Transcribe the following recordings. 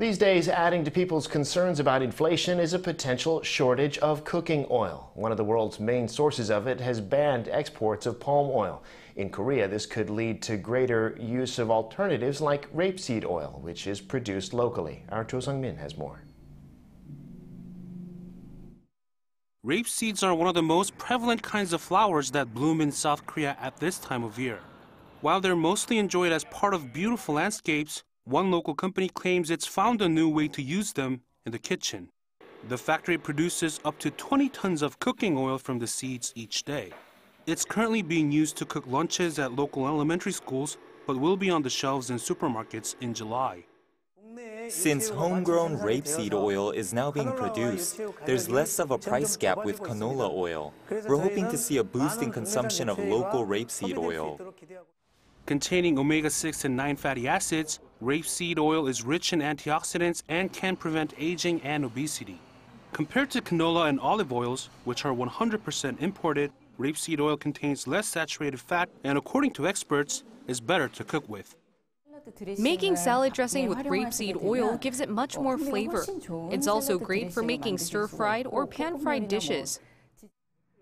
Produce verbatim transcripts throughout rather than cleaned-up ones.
These days, adding to people's concerns about inflation is a potential shortage of cooking oil. One of the world's main sources of it has banned exports of palm oil. In Korea, this could lead to greater use of alternatives like rapeseed oil, which is produced locally. Our Cho Sung-min has more. Rapeseeds are one of the most prevalent kinds of flowers that bloom in South Korea at this time of year. While they're mostly enjoyed as part of beautiful landscapes, one local company claims it's found a new way to use them in the kitchen. The factory produces up to twenty tons of cooking oil from the seeds each day. It's currently being used to cook lunches at local elementary schools, but will be on the shelves in supermarkets in July. Since homegrown rapeseed oil is now being produced, there's less of a price gap with canola oil. We're hoping to see a boost in consumption of local rapeseed oil. Containing omega six and nine fatty acids, rapeseed oil is rich in antioxidants and can prevent aging and obesity. Compared to canola and olive oils, which are one hundred percent imported, rapeseed oil contains less saturated fat and, according to experts, is better to cook with. Making salad dressing with rapeseed oil gives it much more flavor. It's also great for making stir-fried or pan-fried dishes.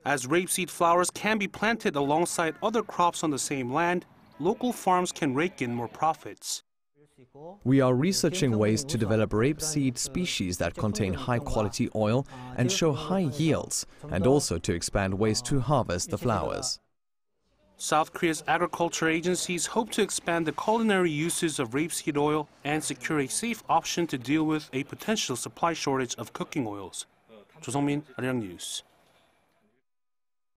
As rapeseed flowers can be planted alongside other crops on the same land, local farms can rake in more profits. We are researching ways to develop rapeseed species that contain high-quality oil and show high yields, and also to expand ways to harvest the flowers. South Korea's agriculture agencies hope to expand the culinary uses of rapeseed oil and secure a safe option to deal with a potential supply shortage of cooking oils. Cho Sung-min, Arirang News.